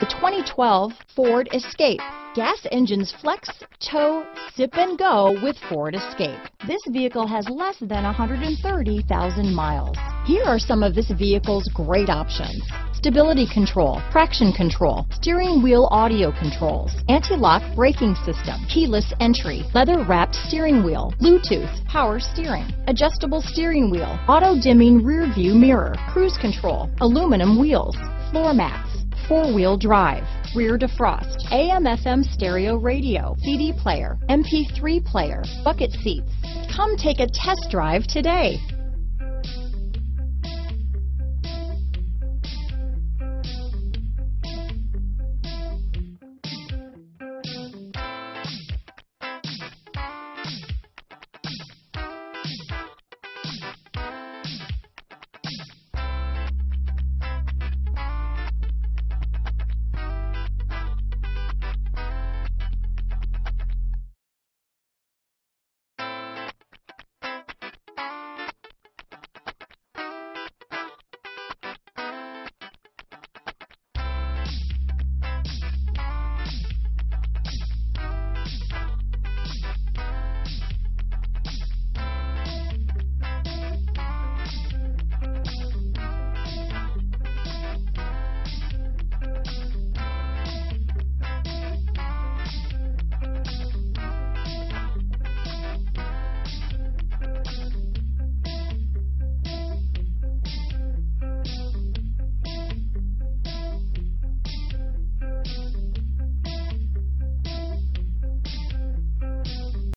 The 2012 Ford Escape. Gas engines flex, tow, sip and go with Ford Escape. This vehicle has less than 130,000 miles. Here are some of this vehicle's great options. Stability control, traction control, steering wheel audio controls, anti-lock braking system, keyless entry, leather-wrapped steering wheel, Bluetooth, power steering, adjustable steering wheel, auto-dimming rear-view mirror, cruise control, aluminum wheels, floor mats, four-wheel drive, rear defrost, AM/FM stereo radio, CD player, MP3 player, bucket seats. Come take a test drive today.